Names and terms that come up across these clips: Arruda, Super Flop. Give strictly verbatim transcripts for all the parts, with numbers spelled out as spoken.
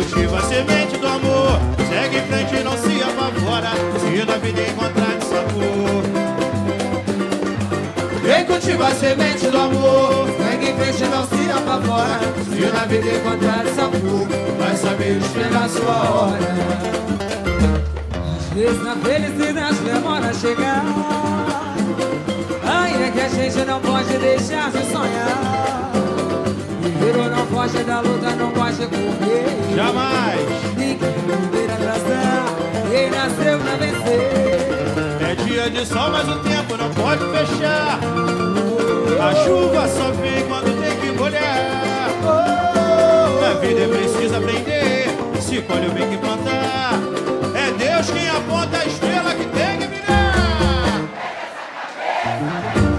cultiva a semente do amor. Segue em frente e não se apavora, se na vida encontrar de sabor. Vem cultivar a semente do amor. Segue em frente e não se apavora, se na vida encontrar de sabor. Vai saber esperar sua hora. Às vezes na felicidade demora chegar. Ainda que a gente não pode deixar de sonhar. Viver não pode da luta, não pode correr. Jamais! Ninguém poder abraçar, quem nasceu pra vencer. É dia de sol, mas o tempo não pode fechar. A chuva só vem quando tem que molhar. Na vida é preciso aprender, se colhe o bem que plantar. É Deus quem aponta a estrela que tem que mirar. Pega essa cabeça!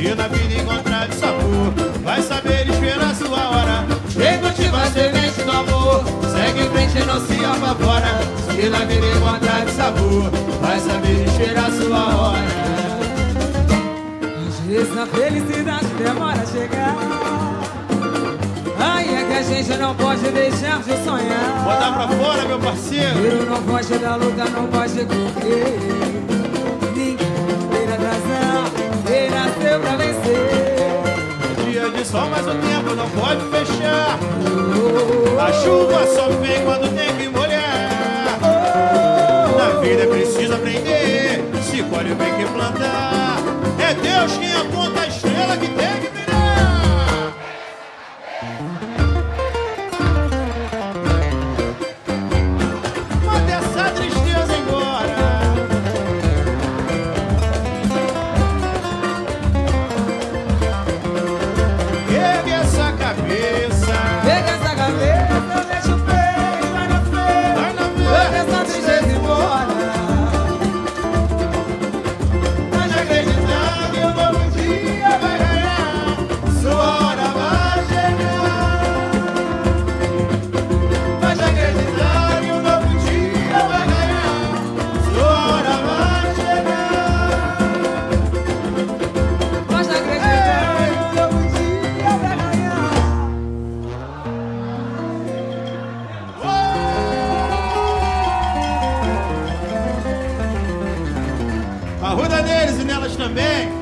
Se na vida encontrar de sabor, vai saber esperar sua hora. Vem cultivar a semente do amor. Segue em frente e não se apavora. Se na vida encontrar de sabor, vai saber esperar sua hora. Às vezes na felicidade demora a chegar. Ai, é que a gente não pode deixar de sonhar. Botar pra fora, meu parceiro. Eu não gosto da luta, não gosto de correr. Ninguém poder atrasar. Quem nasceu pra vencer. Dia de sol, mas o tempo não pode fechar. A chuva só vem quando tem que molhar. Na vida é preciso aprender, se colhe o bem que plantar. É Deus quem aponta a estrela que tem que mirar. Manda essa tristeza embora. Arruda neles e nelas também.